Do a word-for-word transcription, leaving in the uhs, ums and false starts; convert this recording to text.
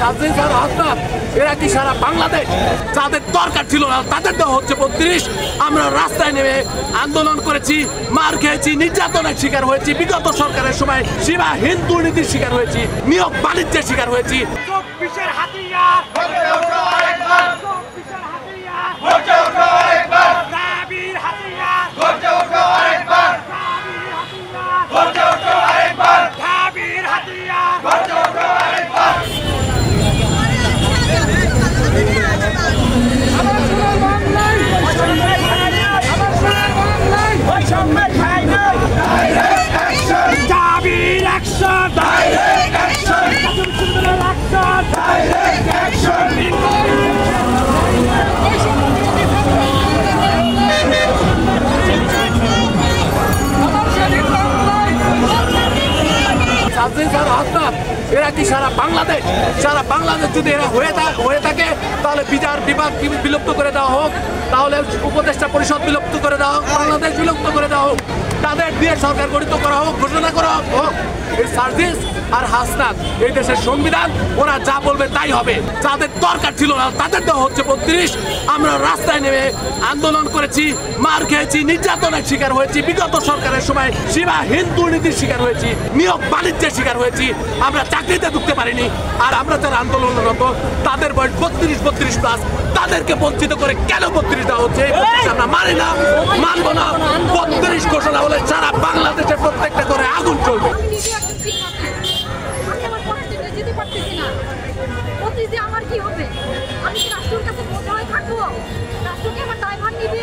Sajin sir হত্যা এরা কি সারা বাংলাদেশ যাদের দরকার ছিল না তাদের দেওয়া হচ্ছে বত্রিশ। আমরা রাস্তায় নেমে আন্দোলন করেছি, মার খেয়েছি, নির্যাতনের শিকার হয়েছি, বিগত সরকারের সময় সীমা হিন্দু নীতির শিকার হয়েছি, নিয়োগ বাণিজ্যের শিকার হয়েছি। সাজিন স্যার হত্যা এরা কি সারা বাংলাদেশ সারা বাংলাদেশ যদি এরা হয়ে থাকে তাহলে বিচার বিভাগ বিলুপ্ত করে দেওয়া হোক, তাহলে উপদেষ্টা পরিষদ বিলুপ্ত করে দেওয়া হোক, বাংলাদেশ বিলুপ্ত করে দেওয়া হোক, তাদের দিয়ে সরকার গঠিত করা হোক, ঘোষণা করা হোক। এই সার্জিস আর হাসনাত এই দেশের সংবিধান, ওরা যা বলবে তাই হবে। যাদের দরকার ছিল না তাদের দেওয়া হচ্ছে বত্রিশ। আমরা রাস্তায় নেমে আন্দোলন করেছি, মার খেয়েছি, নির্যাতনের শিকার হয়েছি, বিগত সরকারের সময় সীমা হিন্দু নীতির শিকার হয়েছি, নিয়োগ বাণিজ্যের শিকার হয়েছি, আমরা চাকরিতে ঢুকতে পারিনি। আর আমরা যারা আন্দোলনরত তাদের বয়স বত্রিশ বত্রিশ প্লাস, তাদেরকে বঞ্চিত করে কেন বত্রিশ দেওয়া হচ্ছে? আমরা মানি না, মানব না। বত্রিশ ঘোষণা হলে সারা বাংলাদেশের প্রত্যেকটা করে আগুন চলবে। আমার কি হবে? আমি কি রাষ্ট্রের কাছে বোঝাই থাকবো? রাষ্ট্রকে আমার দায়ভার নিবে?